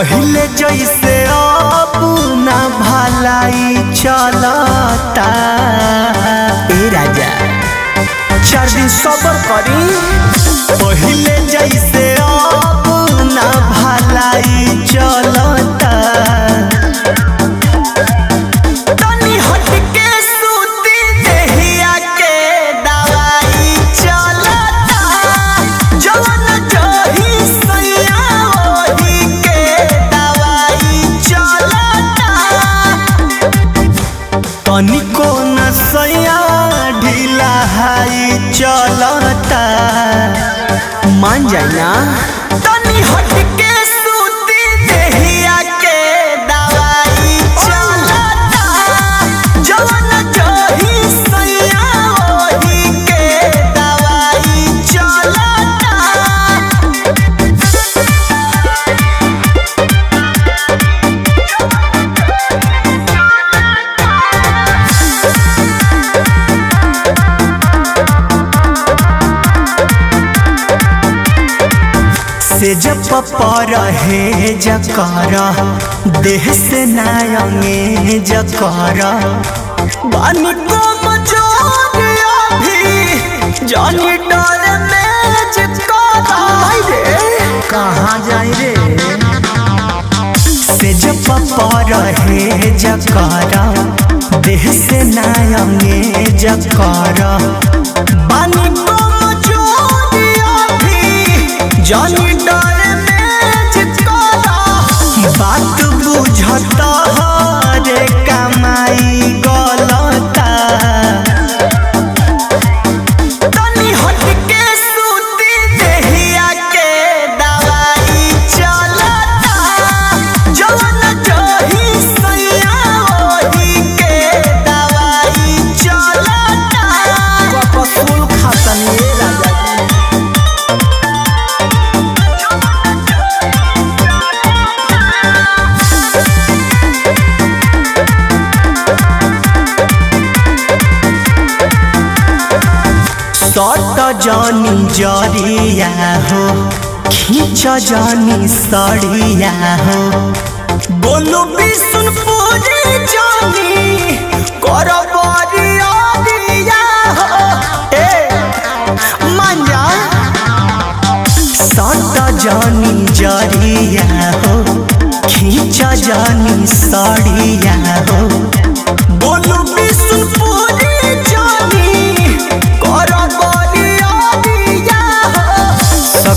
पहले जैसे अब ना भलाई चलता। ए राजा चार दिन सबर करी, पहले जैसे अब ना भलाई चलता। तनी हट के सूती देहिया के दवाई चलता। जवन जही सैया वही के दवाई चलता। तनी को न सैया ढीला हाई चलता। मान जाए ना तनी हट के सूती देहिया के दवाई चलता। जवन जही सैया वही के दवाई चलता। से जब पर है जकारा देह से नायंगे जकारा। बानी को मजोरिया भी जानी डर में जकारा। कहाँ जाए रे से जब पर है जकारा देह से नायंगे जकारा। बानी को मजोरिया भी जानी जानी जरिया हो खींच जानी सड़िया हो। बोलू विष्णुपुर जानी करबरिया हो। मान जा सत जानी जरिया हो खींच जानी सड़िया हो। बोलू विष्णुपुर जानी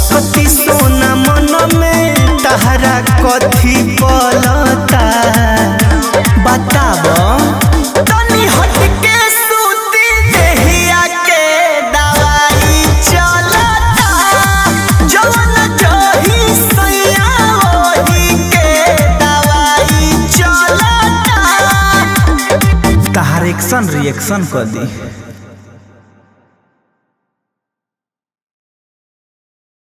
सकती सोना मन में तहरा कथी पलता। बताब तनी हट के सूती देहिया के दवाई चलता। जवन जही सैया वही के दवाई चलता। तहार एक्शन रिएक्शन कर दी।